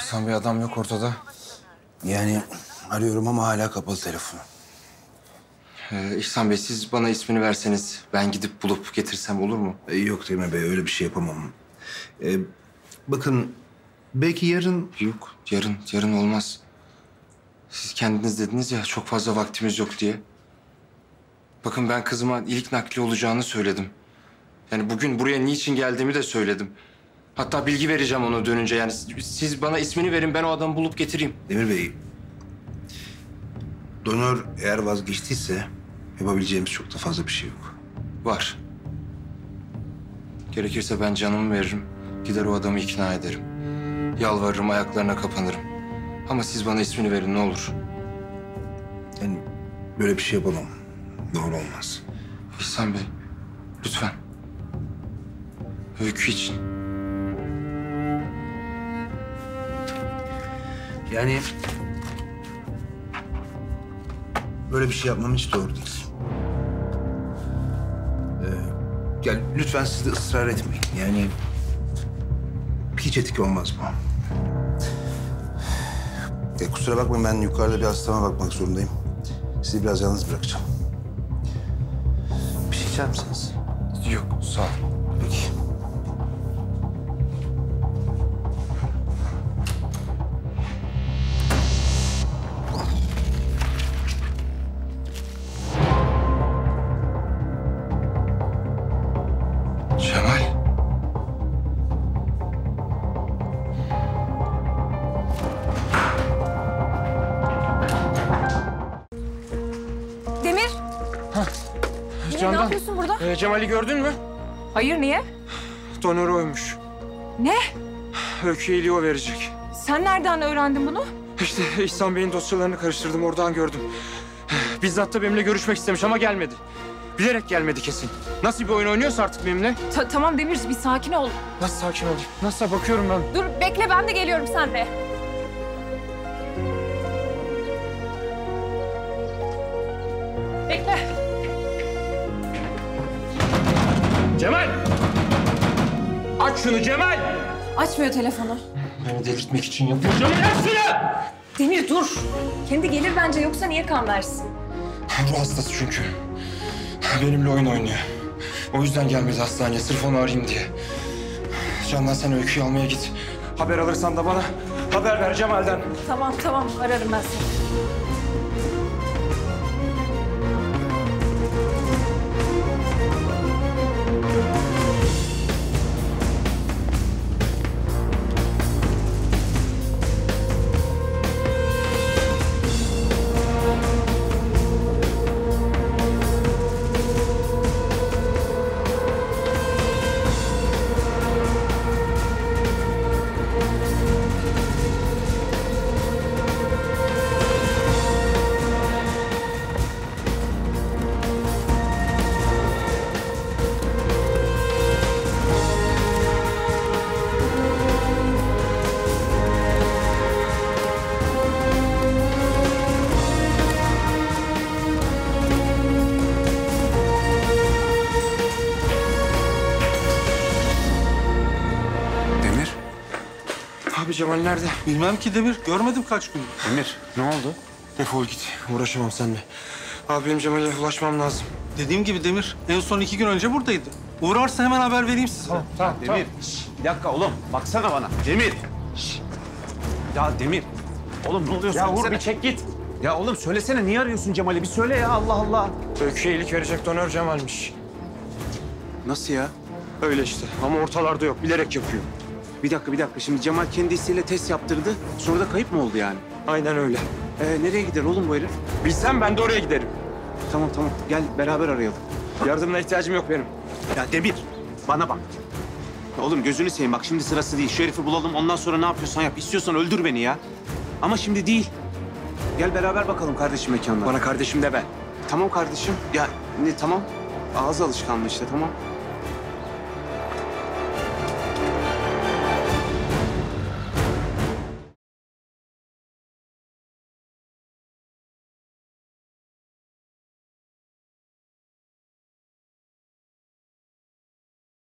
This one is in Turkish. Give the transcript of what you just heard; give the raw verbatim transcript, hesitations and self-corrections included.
Hasan Bey, adam yok ortada. Yani arıyorum ama hala kapalı telefonu. Ee, İhsan Bey, siz bana ismini verseniz ben gidip bulup getirsem olur mu? Ee, yok Demir Bey, öyle bir şey yapamam. Ee, bakın belki yarın... Yok, yarın, yarın olmaz. Siz kendiniz dediniz ya çok fazla vaktimiz yok diye. Bakın ben kızıma ilik nakli olacağını söyledim. Yani bugün buraya niçin geldiğimi de söyledim. Hatta bilgi vereceğim ona dönünce. Yani siz bana ismini verin, ben o adamı bulup getireyim. Demir Bey, donör eğer vazgeçtiyse yapabileceğimiz çok da fazla bir şey yok. Var. Gerekirse ben canımı veririm, gider o adamı ikna ederim. Yalvarırım, ayaklarına kapanırım. Ama siz bana ismini verin ne olur. Yani böyle bir şey yapamam. Doğru olmaz. İhsan Bey, lütfen. Öykü için. Yani... böyle bir şey yapmam hiç doğru değil. Ee, yani lütfen siz de ısrar etmeyin. Yani... hiç etik olmaz bu. E, kusura bakmayın, ben yukarıda bir hastama bakmak zorundayım. Sizi biraz yalnız bırakacağım. Bir şey içer misiniz? Yok, sağ olun. Peki. Cemal. Ne yapıyorsun burada? Ee, Cemal'i gördün mü? Hayır, niye? Donörü oymuş. Ne? Öykü'ye iliği o verecek. Sen nereden öğrendin bunu? İşte İhsan Bey'in dosyalarını karıştırdım, oradan gördüm. Bizzat da benimle görüşmek istemiş ama gelmedi. Bilerek gelmedi kesin. Nasıl bir oyun oynuyorsa artık benimle. Ta tamam Demir, bir sakin ol. Nasıl sakin olayım? Nasıl bakıyorum ben? Dur bekle, ben de geliyorum senle. Bekle. Cemal! Aç şunu Cemal! Açmıyor telefonu. Beni delirtmek için yapıyor. Cemal aç şunu! Demir dur. Kendi gelir bence, yoksa niye kan versin? Bu hastası çünkü. Benimle oyun oynuyor. O yüzden gelmedi hastaneye, sırf onu arayayım diye. Candan sen Öykü'yü almaya git. Haber alırsan da bana haber ver Cemal'den. Tamam tamam, ararım ben seni. Cemal nerede? Bilmem ki Demir. Görmedim kaç gün. Demir, ne oldu? Defol git. Uğraşamam seninle. Abi benim Cemal'e ulaşmam lazım. Dediğim gibi Demir, en son iki gün önce buradaydı. Uğrarsa hemen haber vereyim size. Tamam, tamam. Demir, şişt, bir dakika oğlum. Baksana bana. Demir. Şişt. Ya Demir. Oğlum ne oluyorsun? Ya Uğur bir çek git. Ya oğlum söylesene, niye arıyorsun Cemal'i? Bir söyle ya, Allah Allah. Öykü'ye iyilik verecek donör Cemal'miş. Nasıl ya? Öyle işte ama ortalarda yok. Bilerek yapıyor. Bir dakika, bir dakika. Şimdi Cemal kendi isteğiyle test yaptırdı. Sonra da kayıp mı oldu yani? Aynen öyle. Ee, nereye gider oğlum bu herif? Bilsem ben de oraya giderim. Tamam, tamam. Gel beraber arayalım. Yardımına ihtiyacım yok benim. Ya Demir, bana bak. Ya oğlum gözünü seveyim. Bak şimdi sırası değil. Şu herifi bulalım, ondan sonra ne yapıyorsan yap. İstiyorsan öldür beni ya. Ama şimdi değil. Gel beraber bakalım kardeşim mekanına. Bana kardeşim de ben. Tamam kardeşim. Ya ne tamam? Ağız alışkanlığı işte, tamam.